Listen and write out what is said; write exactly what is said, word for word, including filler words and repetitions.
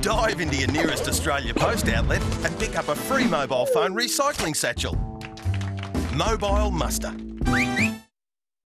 Dive into your nearest Australia Post outlet and pick up a free mobile phone recycling satchel. Mobile Muster.